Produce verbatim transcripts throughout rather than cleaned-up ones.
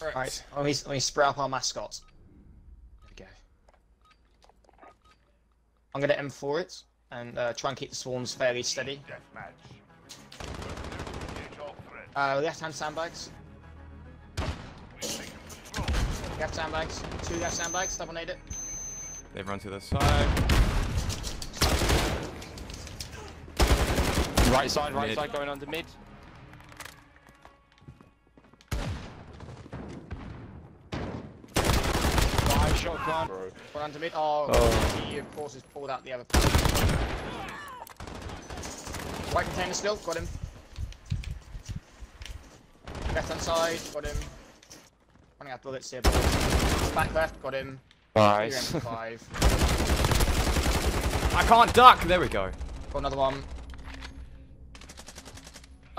Alright, right, let me, let me spray up our mascot. There we go. I'm going to M four it and uh, try and keep the swarms fairly steady. Uh, left-hand sandbags. Left sandbags. Two left sandbags. Double nade it. They've run to the side. Right side, right mid. side going under mid. Five shot climb. One under mid. Oh, oh, he of course has pulled out the other player. White container still. Got him. Left hand side. Got him. Running out bullets here. Bullets. Back left. Got him. Nice. M five. I can't duck. There we go. Got another one.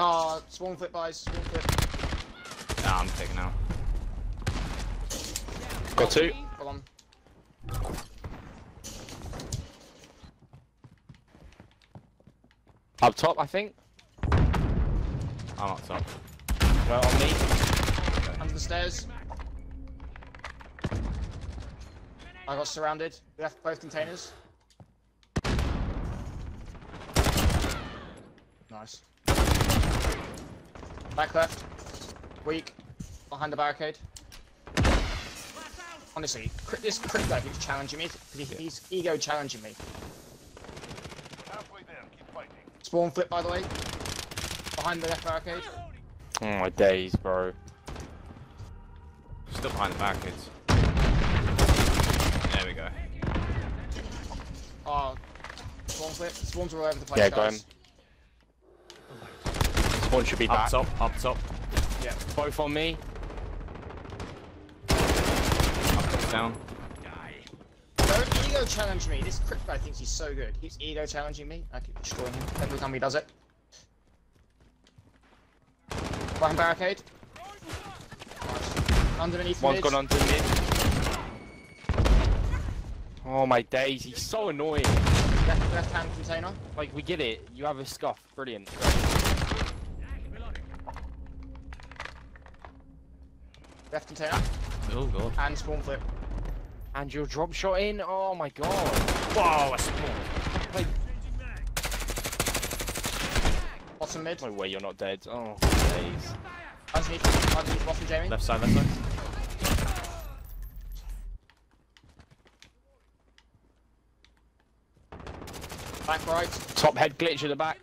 Oh, swarm flip, guys, swarm flip. Nah, I'm taking out. Got two. Got one. Up top, I think. I'm up top. Well, on me. Under the stairs. I got surrounded. We left both containers. Nice. Back left, weak, behind the barricade. Honestly, this crit guy keeps challenging me. He's ego challenging me. Spawn flip, by the way, behind the left barricade. Oh my days, bro. Still behind the barricades. There we go. Oh, spawn flip. Spawns all over the place. Yeah, go ahead. One should be back. Up top, up top. Yeah. Both on me. Up, down. Don't ego challenge me. This crit guy thinks he's so good. He's ego challenging me. I keep destroying him every time he does it. Behind barricade. Nice. Underneath One's mid. gone under mid. Oh my days, he's so annoying. Left, left hand container. Like, we get it. You have a scuff. Brilliant. Left container. Oh god. And spawn flip. And your drop shot in? Oh my god. Whoa, a spawn. Like... Bottom mid. No way you're not dead. Oh, please. Underneath, underneath bottom, Jamie. Left side, left side. Back right. Top head glitch at the back.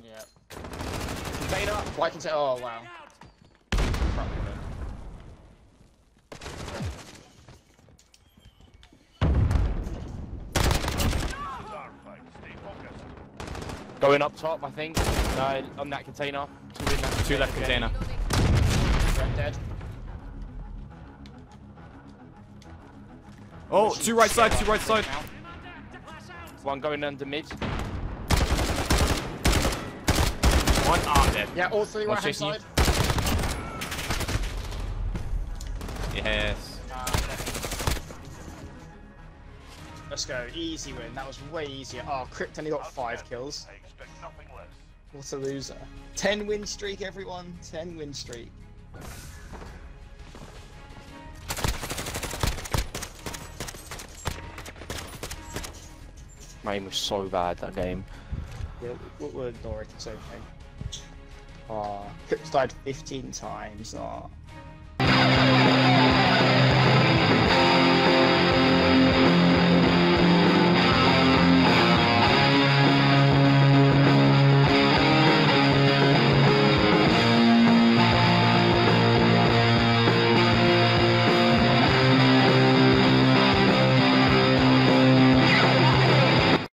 Yeah. Container. White container. Oh, wow. Going up top, I think. No, on that container. Two, in that Two left container. Red dead. Oh, two right side, two right side. One going under mid. One arm dead. Yeah, all three right hand side. Yes. Uh, Let's go, easy win. That was way easier. Oh, Crypt only got five kills. I expect nothing less. What a loser. ten win streak, everyone. ten win streak. My aim was so bad that game. Yeah, we'll, we'll ignore it. It's okay. Oh, Crypt's died fifteen times. Oh.